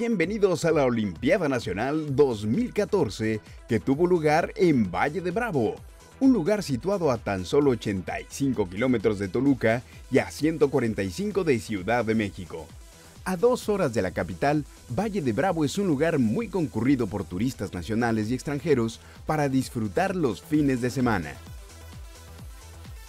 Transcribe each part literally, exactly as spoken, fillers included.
Bienvenidos a la Olimpiada Nacional dos mil catorce que tuvo lugar en Valle de Bravo, un lugar situado a tan solo ochenta y cinco kilómetros de Toluca y a ciento cuarenta y cinco de Ciudad de México. A dos horas de la capital, Valle de Bravo es un lugar muy concurrido por turistas nacionales y extranjeros para disfrutar los fines de semana.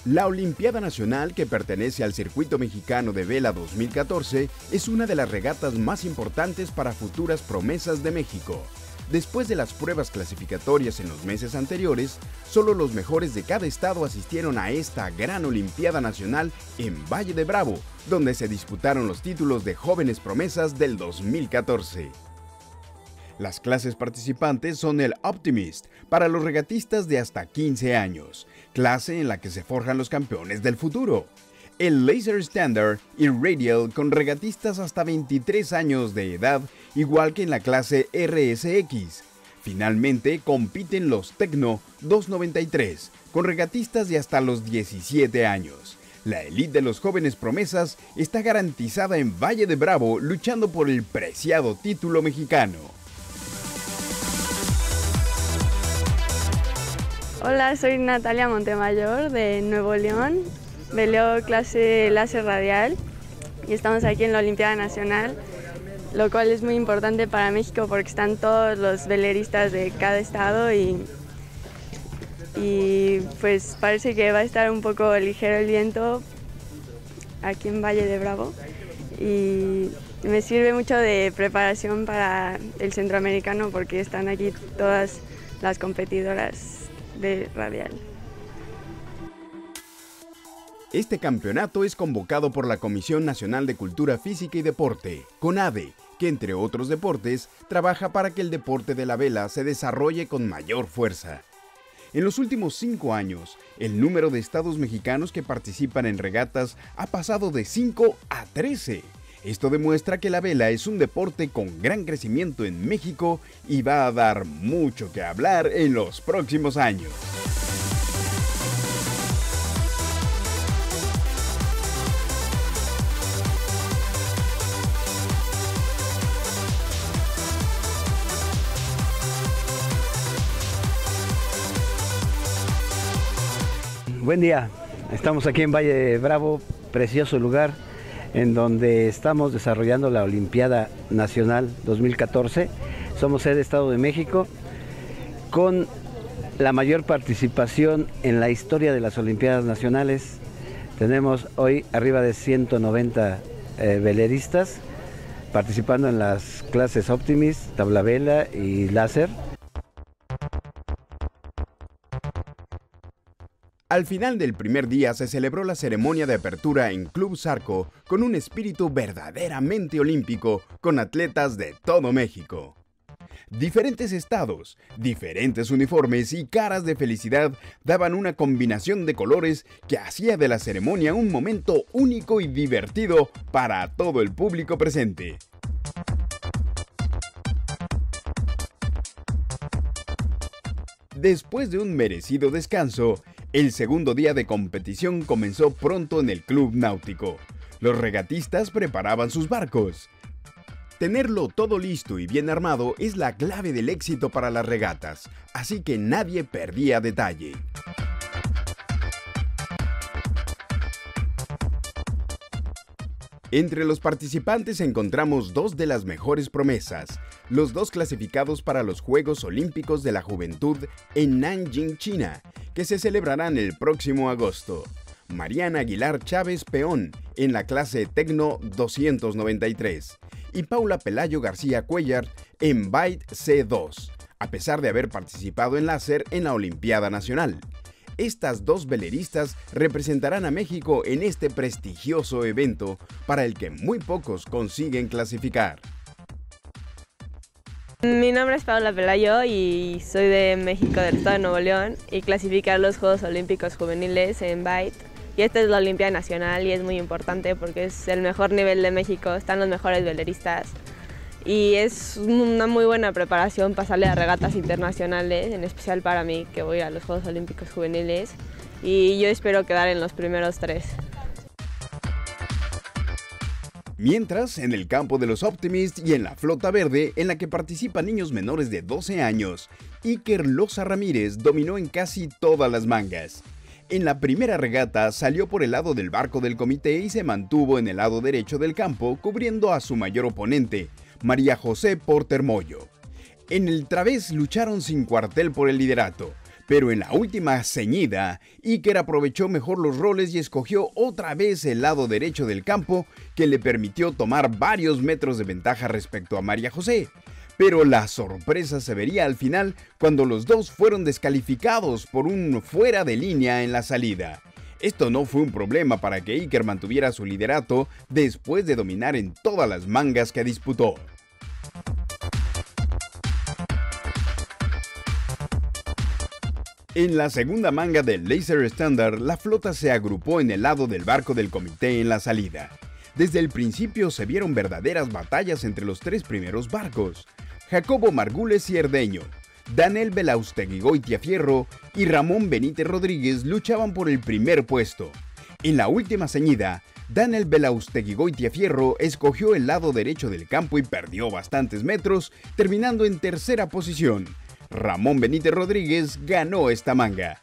La Olimpiada Nacional, que pertenece al Circuito Mexicano de Vela dos mil catorce, es una de las regatas más importantes para futuras promesas de México. Después de las pruebas clasificatorias en los meses anteriores, solo los mejores de cada estado asistieron a esta gran Olimpiada Nacional en Valle de Bravo, donde se disputaron los títulos de jóvenes promesas del dos mil catorce. Las clases participantes son el Optimist, para los regatistas de hasta quince años, clase en la que se forjan los campeones del futuro. El Laser Standard y Radial con regatistas hasta veintitrés años de edad, igual que en la clase R S X. Finalmente compiten los Tecno doscientos noventa y tres, con regatistas de hasta los diecisiete años. La élite de los jóvenes promesas está garantizada en Valle de Bravo, luchando por el preciado título mexicano. Hola, soy Natalia Montemayor de Nuevo León, veleo clase Laser Radial y estamos aquí en la Olimpiada Nacional, lo cual es muy importante para México porque están todos los veleristas de cada estado y, y pues parece que va a estar un poco ligero el viento aquí en Valle de Bravo y me sirve mucho de preparación para el Centroamericano porque están aquí todas las competidoras de Radial. Este campeonato es convocado por la Comisión Nacional de Cultura Física y Deporte, CONADE, que entre otros deportes, trabaja para que el deporte de la vela se desarrolle con mayor fuerza. En los últimos cinco años, el número de estados mexicanos que participan en regatas ha pasado de cinco a trece. Esto demuestra que la vela es un deporte con gran crecimiento en México y va a dar mucho que hablar en los próximos años. Buen día, estamos aquí en Valle de Bravo, precioso lugar, en donde estamos desarrollando la Olimpiada Nacional dos mil catorce. Somos sede Estado de México, con la mayor participación en la historia de las Olimpiadas Nacionales. Tenemos hoy arriba de ciento noventa eh, veleristas participando en las clases Optimist, tablavela y láser. Al final del primer día se celebró la ceremonia de apertura en Club Zarco con un espíritu verdaderamente olímpico con atletas de todo México. Diferentes estados, diferentes uniformes y caras de felicidad daban una combinación de colores que hacía de la ceremonia un momento único y divertido para todo el público presente. Después de un merecido descanso, el segundo día de competición comenzó pronto en el Club Náutico. Los regatistas preparaban sus barcos. Tenerlo todo listo y bien armado es la clave del éxito para las regatas, así que nadie perdía detalle. Entre los participantes encontramos dos de las mejores promesas, los dos clasificados para los Juegos Olímpicos de la Juventud en Nanjing, China, que se celebrarán el próximo agosto. Mariana Aguilar Chávez Peón, en la clase Tecno doscientos noventa y tres, y Paula Pelayo García Cuellar, en Byte C dos, a pesar de haber participado en láser en la Olimpiada Nacional. Estas dos veleristas representarán a México en este prestigioso evento para el que muy pocos consiguen clasificar. Mi nombre es Paula Pelayo y soy de México, del estado de Nuevo León, y clasificar los Juegos Olímpicos Juveniles en Byte. Y esta es la Olimpiada Nacional y es muy importante porque es el mejor nivel de México, están los mejores veleristas. Y es una muy buena preparación pasarle a regatas internacionales, en especial para mí, que voy a los Juegos Olímpicos Juveniles. Y yo espero quedar en los primeros tres. Mientras, en el campo de los Optimist y en la flota verde, en la que participan niños menores de doce años, Iker Loza Ramírez dominó en casi todas las mangas. En la primera regata salió por el lado del barco del comité y se mantuvo en el lado derecho del campo, cubriendo a su mayor oponente, María José Porter Moyo. En el través lucharon sin cuartel por el liderato, pero en la última ceñida, Iker aprovechó mejor los roles y escogió otra vez el lado derecho del campo, que le permitió tomar varios metros de ventaja respecto a María José. Pero la sorpresa se vería al final cuando los dos fueron descalificados por un fuera de línea en la salida. Esto no fue un problema para que Iker mantuviera su liderato después de dominar en todas las mangas que disputó. En la segunda manga del Laser Standard, la flota se agrupó en el lado del barco del comité en la salida. Desde el principio se vieron verdaderas batallas entre los tres primeros barcos: Jacobo Margules y Herdeño, Daniel Belausteguigoitia Fierro y Ramón Benítez Rodríguez luchaban por el primer puesto. En la última ceñida, Daniel Belausteguigoitia Fierro escogió el lado derecho del campo y perdió bastantes metros, terminando en tercera posición. Ramón Benítez Rodríguez ganó esta manga.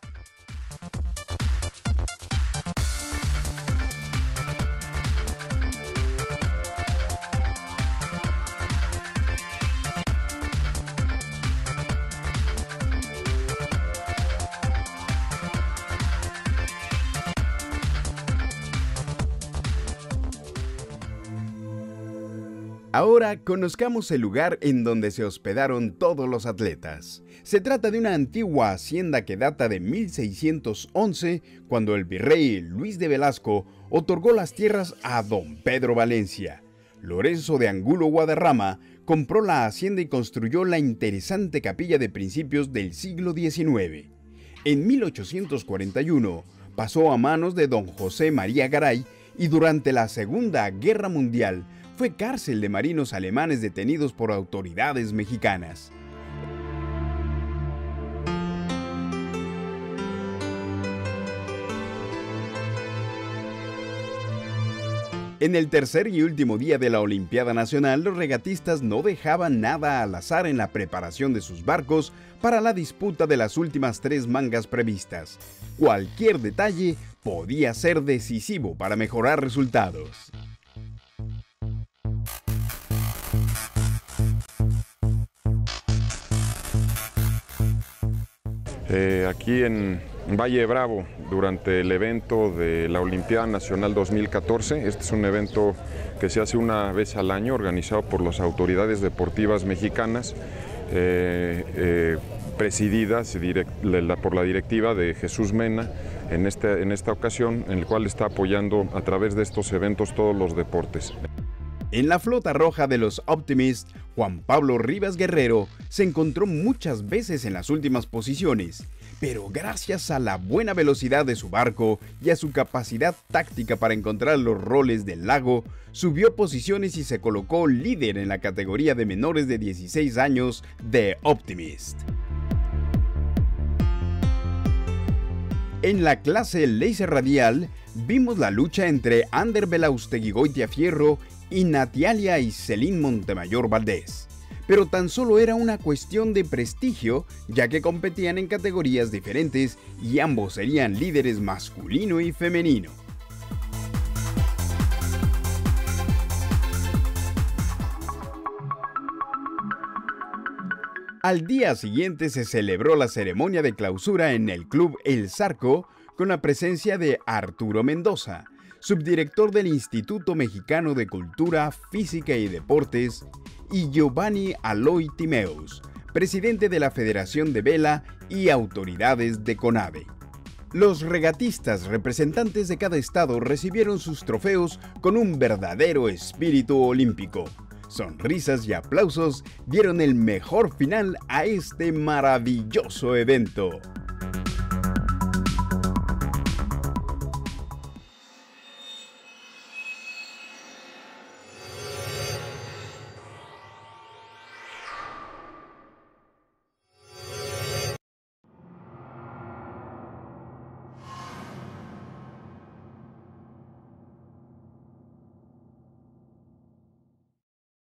Ahora conozcamos el lugar en donde se hospedaron todos los atletas. Se trata de una antigua hacienda que data de mil seiscientos once, cuando el virrey Luis de Velasco otorgó las tierras a don Pedro Valencia. Lorenzo de Angulo Guadarrama compró la hacienda y construyó la interesante capilla de principios del siglo diecinueve. En mil ochocientos cuarenta y uno pasó a manos de don José María Garay y durante la Segunda Guerra Mundial fue cárcel de marinos alemanes detenidos por autoridades mexicanas. En el tercer y último día de la Olimpiada Nacional, los regatistas no dejaban nada al azar en la preparación de sus barcos para la disputa de las últimas tres mangas previstas. Cualquier detalle podía ser decisivo para mejorar resultados. Eh, aquí en Valle de Bravo, durante el evento de la Olimpiada Nacional dos mil catorce, este es un evento que se hace una vez al año, organizado por las autoridades deportivas mexicanas, eh, eh, presididas direct, la, por la directiva de Jesús Mena, en esta, en esta ocasión, en el cual está apoyando a través de estos eventos todos los deportes. En la flota roja de los Optimist, Juan Pablo Rivas Guerrero se encontró muchas veces en las últimas posiciones, pero gracias a la buena velocidad de su barco y a su capacidad táctica para encontrar los roles del lago, subió posiciones y se colocó líder en la categoría de menores de dieciséis años de Optimist. En la clase Laser Radial vimos la lucha entre Ander Belausteguigoitia Fierro y Natalia y Celín Montemayor Valdés, pero tan solo era una cuestión de prestigio, ya que competían en categorías diferentes y ambos serían líderes masculino y femenino. Al día siguiente se celebró la ceremonia de clausura en el Club Zarco con la presencia de Arturo Mendoza, subdirector del Instituto Mexicano de Cultura, Física y Deportes, y Giovanni Aloi, presidente de la Federación de Vela y autoridades de CONADE. Los regatistas representantes de cada estado recibieron sus trofeos con un verdadero espíritu olímpico. Sonrisas y aplausos dieron el mejor final a este maravilloso evento.